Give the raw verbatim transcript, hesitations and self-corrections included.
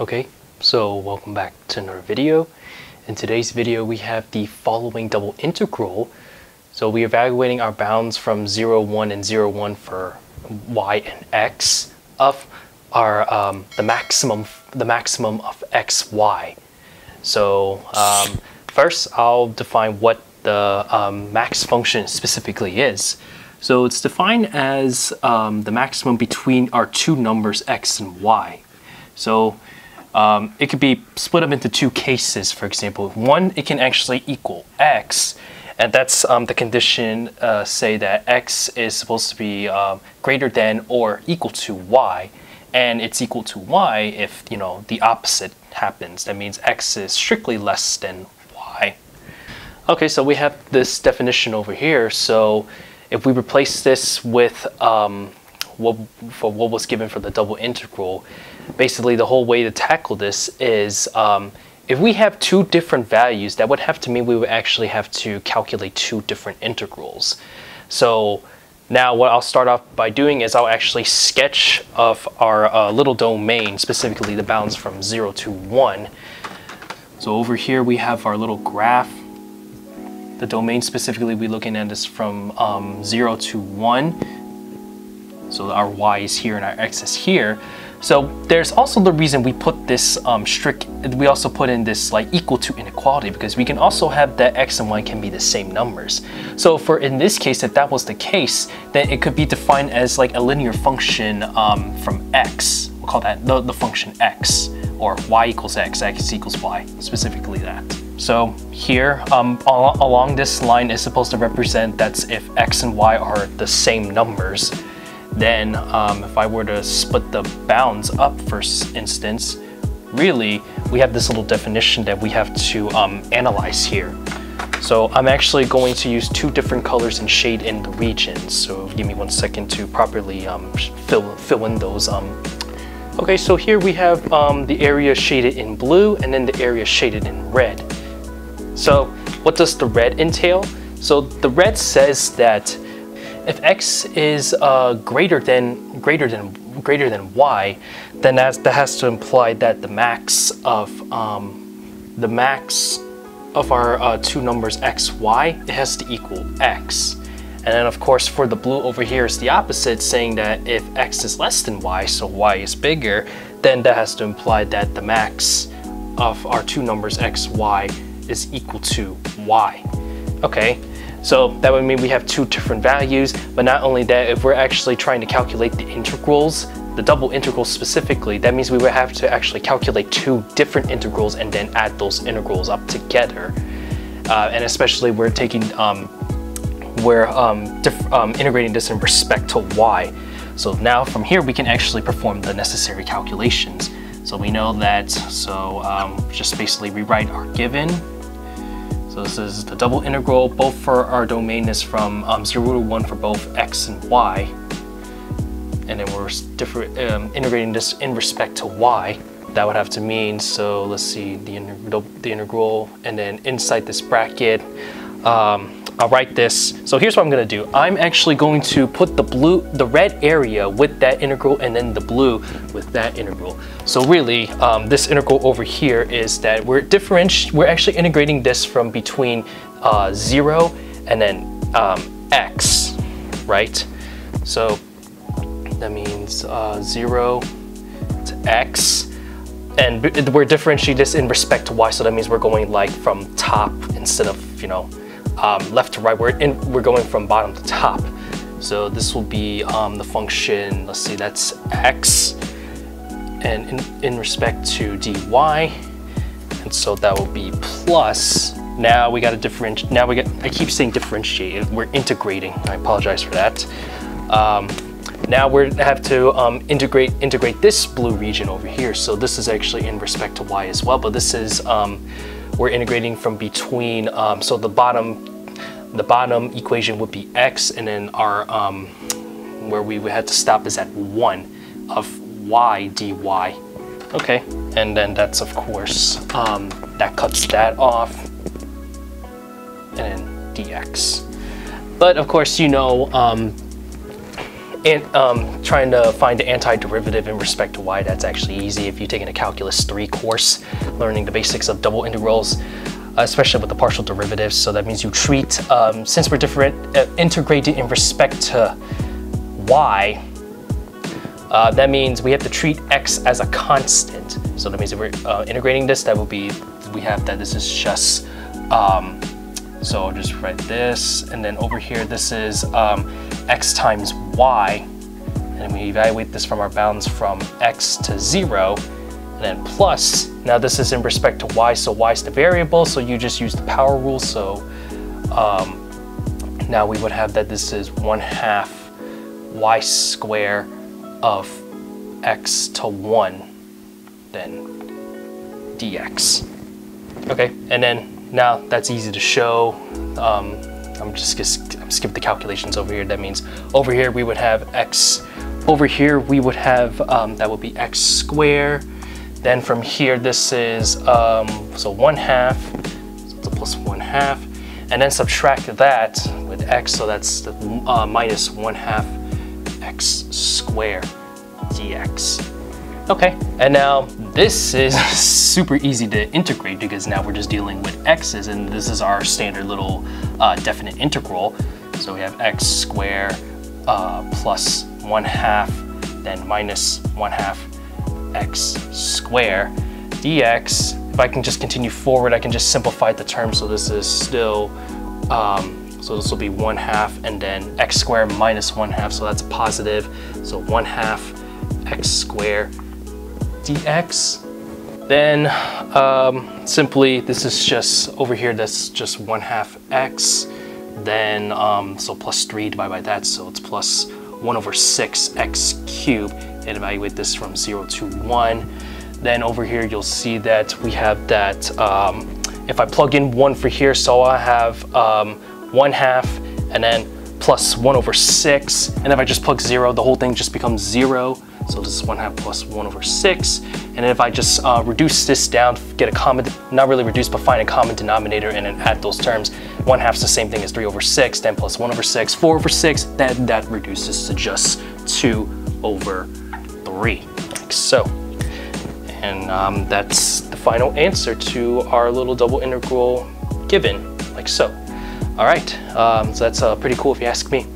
Okay, so welcome back to another video. In today's video we have the following double integral. So we're evaluating our bounds from zero, one and zero, one for y and x of our um, the maximum the maximum of x, y. So um, first I'll define what the um, max function specifically is. So it's defined as um, the maximum between our two numbers x and y. So Um, it could be split up into two cases, for example. One, it can actually equal x, and that's um, the condition, uh, say that x is supposed to be um, greater than or equal to y, and it's equal to y if, you know, the opposite happens. That means x is strictly less than y. Okay, so we have this definition over here. So if we replace this with um, what, for what was given for the double integral, basically the whole way to tackle this is um, if we have two different values, that would have to mean we would actually have to calculate two different integrals. So now what I'll start off by doing is I'll actually sketch of our uh, little domain, specifically the bounds from zero to one. So over here we have our little graph. The domain specifically we're looking at is from um, zero to one. So our y is here and our x is here. So there's also the reason we put this um, strict, we also put in this like equal to inequality, because we can also have that x and y can be the same numbers. So for in this case, if that was the case, then it could be defined as like a linear function um, from x. We'll call that the, the function x, or y equals x, x equals y, specifically that. So here um, al along this line is supposed to represent that's if x and y are the same numbers. Then um, if I were to split the bounds up, for instance, really, we have this little definition that we have to um, analyze here. So I'm actually going to use two different colors and shade in the regions. So give me one second to properly um, fill, fill in those. Um. Okay, so here we have um, the area shaded in blue and then the area shaded in red. So what does the red entail? So the red says that if x is uh, greater than greater than greater than y, then that's, that has to imply that the max of um, the max of our uh, two numbers x, y, it has to equal x. And then of course for the blue over here is the opposite, saying that if x is less than y, so y is bigger, then that has to imply that the max of our two numbers x, y is equal to y. Okay. So that would mean we have two different values, but not only that, if we're actually trying to calculate the integrals, the double integral specifically, that means we would have to actually calculate two different integrals and then add those integrals up together. Uh, and especially we're taking, um, we're um, diff um, integrating this in respect to y. So now from here, we can actually perform the necessary calculations. So we know that, so um, just basically rewrite our given. So this is the double integral, both for our domain is from um, zero to one for both x and y. And then we're um, integrating this in respect to y. That would have to mean, so let's see, the, integ the integral, and then inside this bracket, um, I'll write this. So here's what I'm gonna do. I'm actually going to put the blue, the red area with that integral, and then the blue with that integral. So really, um, this integral over here is that we're differenti- we're actually integrating this from between uh, zero and then um, x, right? So that means uh, zero to x, and we're differentiating this in respect to y. So that means we're going like from top instead of, you know, Um, left to right, we're, in, we're going from bottom to top. So this will be um, the function, let's see, that's x, and in, in respect to dy, and so that will be plus. Now we got to differentiate, now we got, I keep saying differentiate, we're integrating, I apologize for that. Um, now we have to um, integrate, integrate this blue region over here, so this is actually in respect to y as well, but this is, um, we're integrating from between, um, so the bottom the bottom equation would be x, and then our um, where we would have to stop is at one of y dy. Okay, and then that's of course, um, that cuts that off, and then dx. But of course, you know, um, and um, trying to find the antiderivative in respect to y, that's actually easy if you've taken a calculus three course, learning the basics of double integrals, especially with the partial derivatives. So that means you treat, um, since we're different, uh, integrated in respect to y, uh, that means we have to treat x as a constant. So that means if we're uh, integrating this, that will be, we have that this is just, um, so I'll just write this, and then over here, this is um, x times y, and we evaluate this from our bounds from x to zero, and then plus, now this is in respect to y, so y is the variable, so you just use the power rule, so um, now we would have that this is one half y square of x to one, then dx. Okay, and then now that's easy to show. Um, I'm just gonna skip the calculations over here. That means over here we would have x, over here we would have, um, that would be x squared. Then from here, this is, um, so one half, so it's a plus one half, and then subtract that with x, so that's the, uh, minus one half x squared dx. Okay, and now this is super easy to integrate because now we're just dealing with x's, and this is our standard little uh, definite integral. So we have x squared uh, plus one half, then minus one half x squared dx. If I can just continue forward, I can just simplify the term. So this is still, um, so this will be one half and then x squared minus one half. So that's positive. So one half x squared dx. Then um, simply, this is just over here, that's just one half x. Then, um, so plus three divided by that. So it's plus one over six x cubed, and evaluate this from zero to one. Then over here, you'll see that we have that, um, if I plug in one for here, so I have um, one half and then plus one over six. And if I just plug zero, the whole thing just becomes zero. So this is one half plus one over six. And then if I just uh, reduce this down, get a common, not really reduce, but find a common denominator and then add those terms. One half's the same thing as three over six, then plus one over six, four over six, then that reduces to just two over three, like so. And um, that's the final answer to our little double integral given, like so. All right, um, so that's uh, pretty cool if you ask me.